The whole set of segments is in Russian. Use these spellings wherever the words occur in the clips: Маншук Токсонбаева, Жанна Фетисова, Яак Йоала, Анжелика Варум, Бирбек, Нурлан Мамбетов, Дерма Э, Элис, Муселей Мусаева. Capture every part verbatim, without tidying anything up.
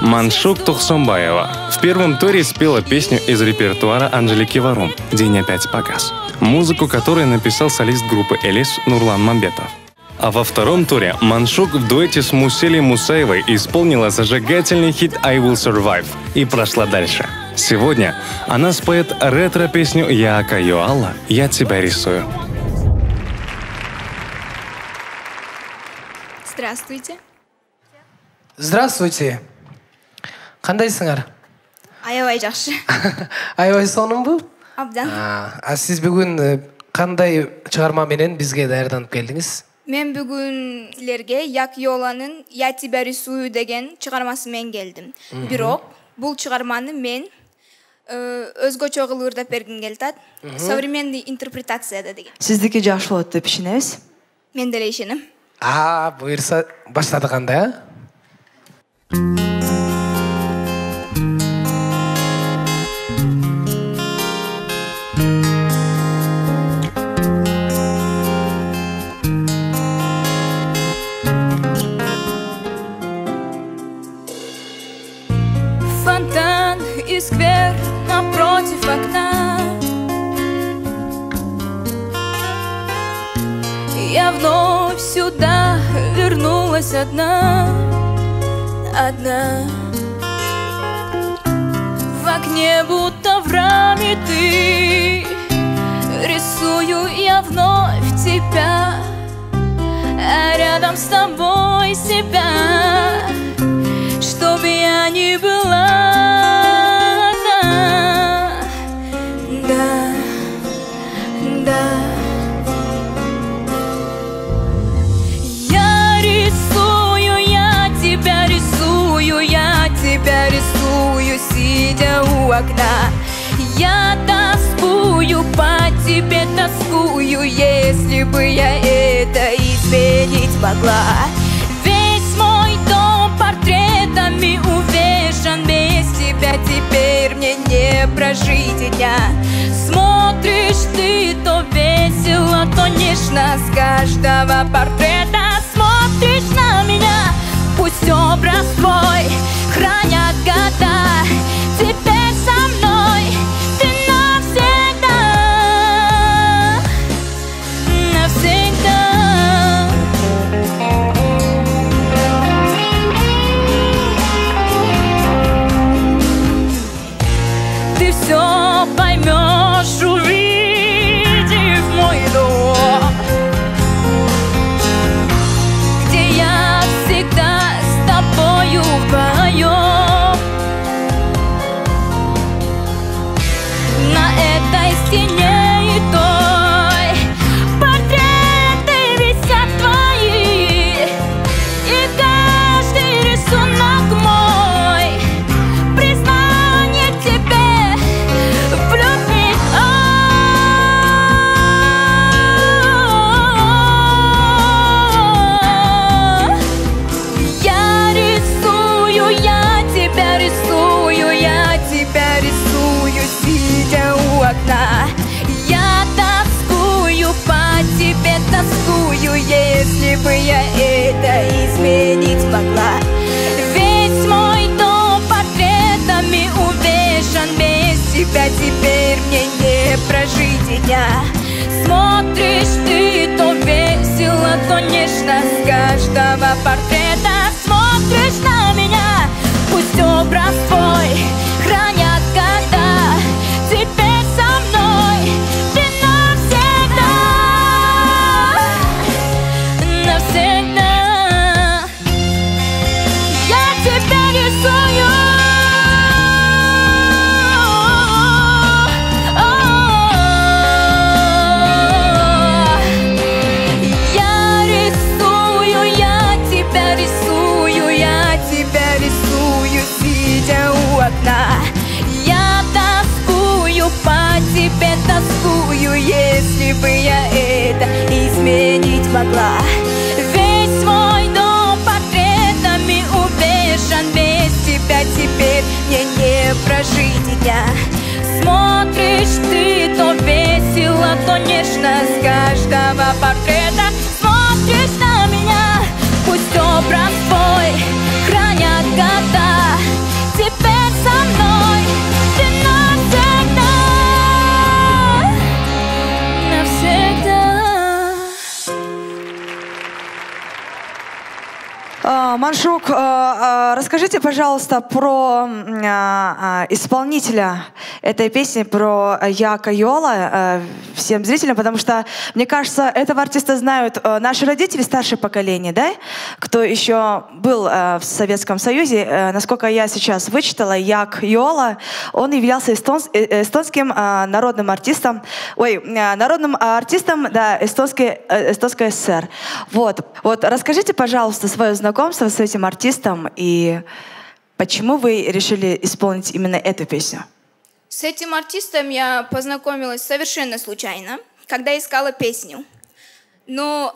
Маншук Токсонбаева в первом туре спела песню из репертуара Анжелики Варум «День опять погас», музыку которой написал солист группы «Элис» Нурлан Мамбетов. А во втором туре Маншук в дуэте с Муселей Мусаевой исполнила зажигательный хит «I will survive» и прошла дальше. Сегодня она споет ретро-песню Яака Йоала «Я тебя рисую». Здравствуйте. Здравствуйте. Кандай сыңар? Аябай жақсы. Аябай соным бұл? Абдан. А сіз бүгін қандай шығарма менен бізге даярданып келдіңіз? Мен бүгін сілерге Яак Йоаланын «Я тебя рисую» деген шығармасы мен келдім. Бирок бұл шығарманы мен өзгөчө кылып бергим келет. Современный интерпретацияда деген. Сиздики жакшы болот деп ишенебиз? Мен деле ишенем. А, буйырса баштадык анда. Фонтан и сквер напротив окна. Я вновь сюда вернулась одна, одна. В окне будто в раме ты. Рисую я вновь тебя, а рядом с тобой себя, чтобы я не была одна. Да, да. Сидя у окна, я тоскую по тебе, тоскую. Если бы я это изменить могла. Весь мой дом портретами увешан, без тебя теперь мне не прожить дня. Смотришь ты то весело, то нежно, с каждого портрета смотришь на меня. Пусть образ твой хранят года, теперь со мной ты навсегда, навсегда. Ты все поймешь, увидев мой дом, где я всегда с тобою вдвоем. Синей той портреты висят твои, и каждый рисунок мой признание тебе в любви. О-о-о-о-о-о. Я рисую, я тебя рисую, я тебя рисую, сидя у окна. Я тоскую по тебе, тоскую, если бы я это изменить могла. Весь мой дом портретами увешан, без тебя теперь мне не прожить дня. Смотришь ты то весело, то нежно, с каждого портрета смотришь на меня. Пусть образ твой хранят года, теперь со мной ты навсегда, навсегда. Я тебя рисую. Я рисую, я тебя рисую, я тебя рисую, сидя у окна. По тебе тоскую, если бы я это изменить могла. Весь мой дом портретами увешан, без тебя теперь мне не прожить дня. Смотришь ты то весело, то нежно, с каждого портрета смотришь на меня. Пусть образ твой хранят года. Маншук, расскажите, пожалуйста, про исполнителя этой песни, про Яака Йоала всем зрителям, потому что, мне кажется, этого артиста знают наши родители, старшее поколение, да? Кто еще был в Советском Союзе. Насколько я сейчас вычитала, Яак Йоала, он являлся эстонским народным артистом, ой, народным артистом, да, эстонской, эстонской ССР. Вот. Вот, расскажите, пожалуйста, свое знакомство с этим артистом и почему вы решили исполнить именно эту песню? С этим артистом я познакомилась совершенно случайно, когда искала песню. Но,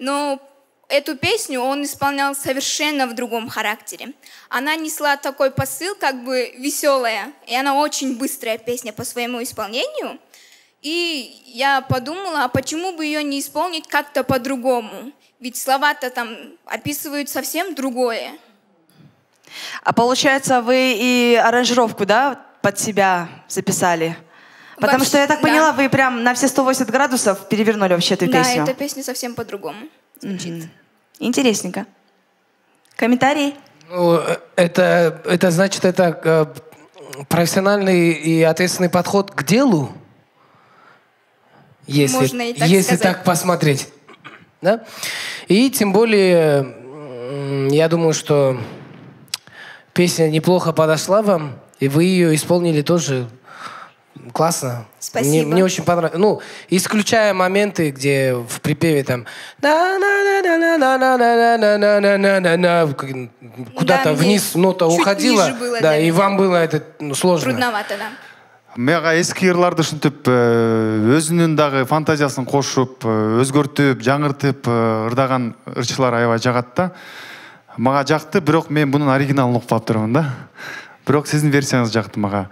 но эту песню он исполнял совершенно в другом характере. Она несла такой посыл, как бы веселая, и она очень быстрая песня по своему исполнению. И я подумала, а почему бы ее не исполнить как-то по-другому? Ведь слова-то там описывают совсем другое. А получается, вы и аранжировку, да, под себя записали? Потому вообще, что, я так поняла, да, вы прям на все сто восемьдесят градусов перевернули вообще эту, да, песню. Да, эта песня совсем по-другому звучит. Угу. Интересненько. Комментарий? Ну, это, это значит, это профессиональный и ответственный подход к делу? Если, можно и так, если так посмотреть. Да? И тем более, я думаю, что песня неплохо подошла вам, и вы ее исполнили тоже классно. Спасибо. Мне, мне очень понравилось. Ну, исключая моменты, где в припеве там куда-то вниз нота уходила, да, и вам было это сложно. Трудновато, да. Мега эскирларды шынтып, өзүнүндагы фантазиясын кошуп, өзгөртүп, жаңыртып, ырдаган ырчылар аябай жагат да. Мага жакты, бирок мен мунун оригиналын укпап турмун да. Бирок сиздин версияңыз жакты мага.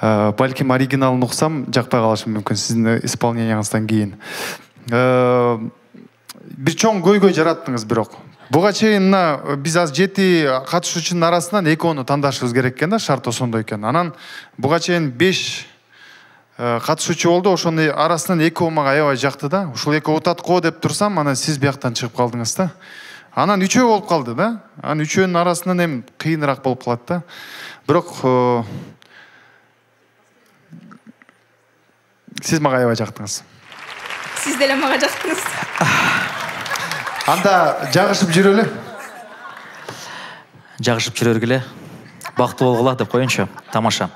Балким оригиналын уксам, жакпай калышым мүмкүн сиздин исполненияңыздан кийин. Бир чоң көйгөй жараттыңыз бирок. Буга чейин мына биз аз жети катышуучунун арасынан экөөсүн тандашыбыз керек экен да, шарт ошондой экен. Анан буга чейин беш катышуучу болду, ошонун арасынан экөө мага аябай жакты да. Ушул экөө утат го деп турсам, анан сиз бияктан чыгып калдыңыз да. Анан үчөө болуп калды да. Анан үчөөнүн арасынан эми кыйыныраак болуп калат да. Бирок сиз мага аябай жактыңыз. Сиз деле мага жактыңыз. Анда жагышып жүрөлү. Жагышып жүрөргүле. Бактуу болгула деп коеюнчу. Тамаша.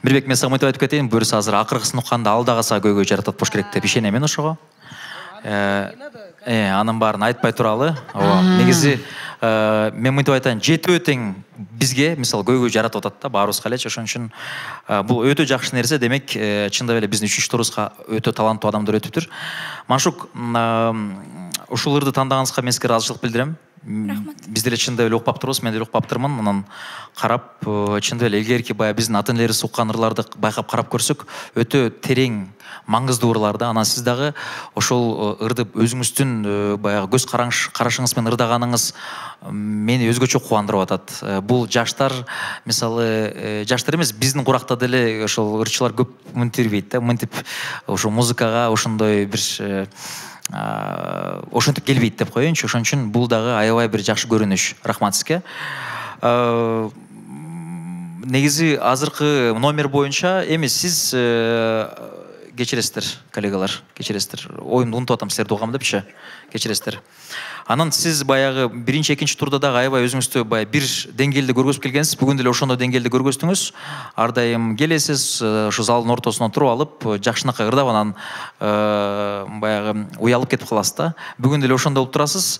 Бирбек, мен сага айтып кетейин, буюрса азыр акыркысын укканда алдагыса көйгөй жаратат болуш керек деп ишенем мен ошого. Э, анын баарын айтпай туралы. Ооба. Негизи, э, мен мынтип айтайын, жетөө тең бизге, мисалы, көйгөй жаратып атат да, баарыбызга эле. Ошон үчүн бул өтө жакшы нерсе, демек, чындап эле биздин үчүнчү турубузга өтө таланттуу адамдар өтүптүр. Маншук, ушуларды тандағаныңызға мен сізге разышылық білдірем. Рахмат. Біздер чынында өлі оқпап тұрбыз, мен өлі оқпап тұрмын. Анан қарап, чынында өлі егерке бая біздің атын-лері соққан ырларды байқап қарап көрсек, өте терең маңызды уырларды. Анан сіз дағы ошол ырды өзіңіздің баяғы көз қарашыңызмен ырдағаныңыз мені өзгөчө кубандырып атат. Бул жаштар, мисалы, жаштар эмес, биздин куракта деле ошол ырчылар көп мынтирбейт да, мынтип ошо музыкага ошондой бир ошентип келбейт деп коеюнчу. Ошон үчүн бул дагы аябай бир жакшы көрүнүш. Рахмат сизге. Негизи азыркы номер боюнча эми сиз кечиресиздер, коллегалар, кечиресиздер. Оюмду унутуп атам силерди угам депчи. Кечиресиздер. Анан сиз баягы биринчи, экинчи турда дагы аябай өзүңүздү баягы бир деңгээлде көргөзүп келгенсиз. Бүгүн деле ошондой деңгээлде көргөздүңүз. Ар дайым келесиз, ушу залдын ортосунан туруп алып, жакшынакай ырдап анан баягы уялып кетип каласыз да. Бүгүн деле ошондой болуп турасыз.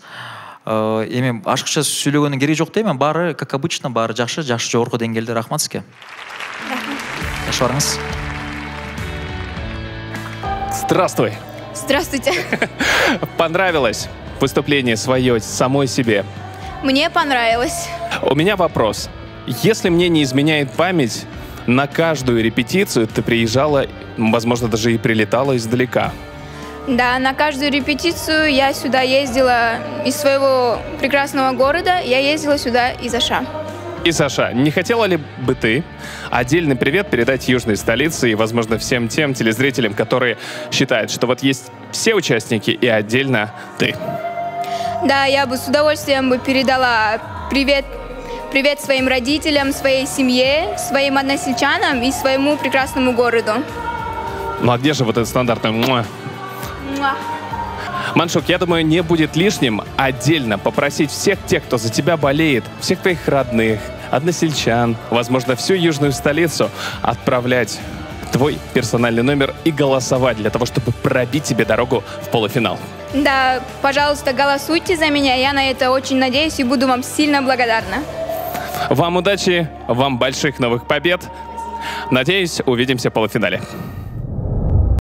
Эми ашыкча сүйлөгөнүн кереги жок да, эми баары как обычно, баары жакшы, жакшы жогорку деңгээлде. Рахмат сизге. Жакшы барыңыз. Здравствуй. Здравствуйте. Понравилось выступление свое самой себе? Мне понравилось. У меня вопрос. Если мне не изменяет память, на каждую репетицию ты приезжала, возможно, даже и прилетала издалека. Да, на каждую репетицию я сюда ездила из своего прекрасного города. Я ездила сюда из Аша. И, Саша, не хотела ли бы ты отдельный привет передать южной столице и, возможно, всем тем телезрителям, которые считают, что вот есть все участники и отдельно ты? Да, я бы с удовольствием бы передала привет, привет своим родителям, своей семье, своим односельчанам и своему прекрасному городу. Ну а где же вот это стандартное муа? Муа. Маншук, я думаю, не будет лишним отдельно попросить всех тех, кто за тебя болеет, всех твоих родных, односельчан, возможно, всю южную столицу, отправлять твой персональный номер и голосовать для того, чтобы пробить тебе дорогу в полуфинал. Да, пожалуйста, голосуйте за меня, я на это очень надеюсь и буду вам сильно благодарна. Вам удачи, вам больших новых побед. Надеюсь, увидимся в полуфинале.